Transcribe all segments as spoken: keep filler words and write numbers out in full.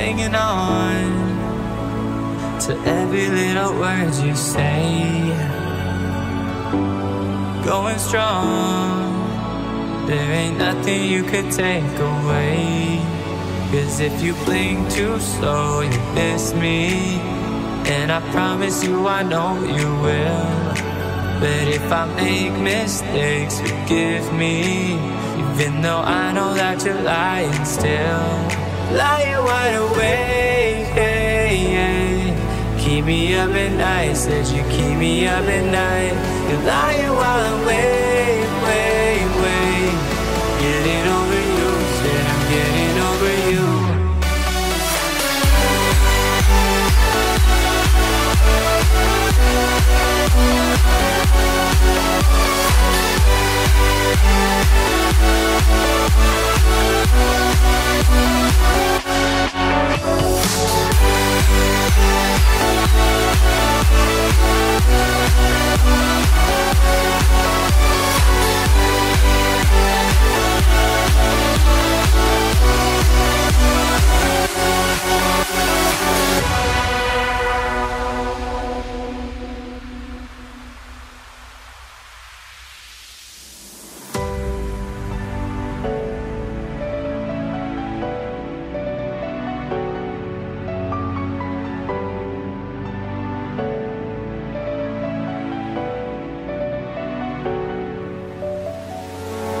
hanging on to every little word you say. Going strong, there ain't nothing you could take away. Cause if you blink too slow, you miss me. And I promise you I know you will. But if I make mistakes, forgive me. Even though I know that you're lying still. Lying wide awake. Keep me up at night, said you keep me up at night. You're lying wide awake, wake, wake. Getting over you, said I'm getting over you.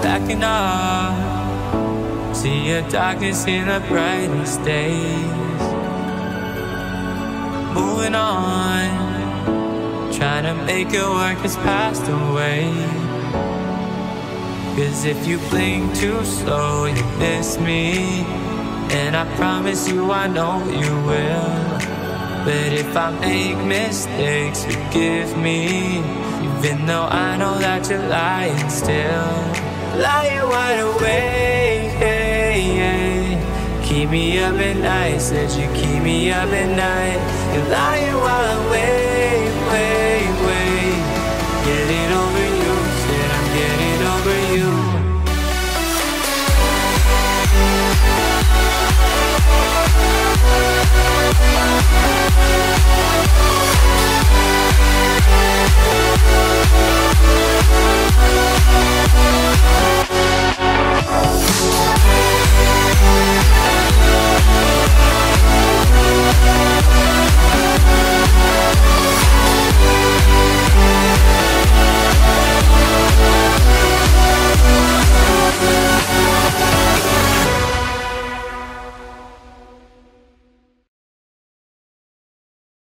Backing up, see your darkness in the brightest days. Moving on, trying to make it work has passed away. Cause if you blink too slow, you miss me. And I promise you I know you will. But if I make mistakes, forgive me. Even though I know that you're lying still. Lying wide awake. Keep me up at night, said you keep me up at night. You're lying wide awake, wake, wake. Getting over you, said I'm getting over you.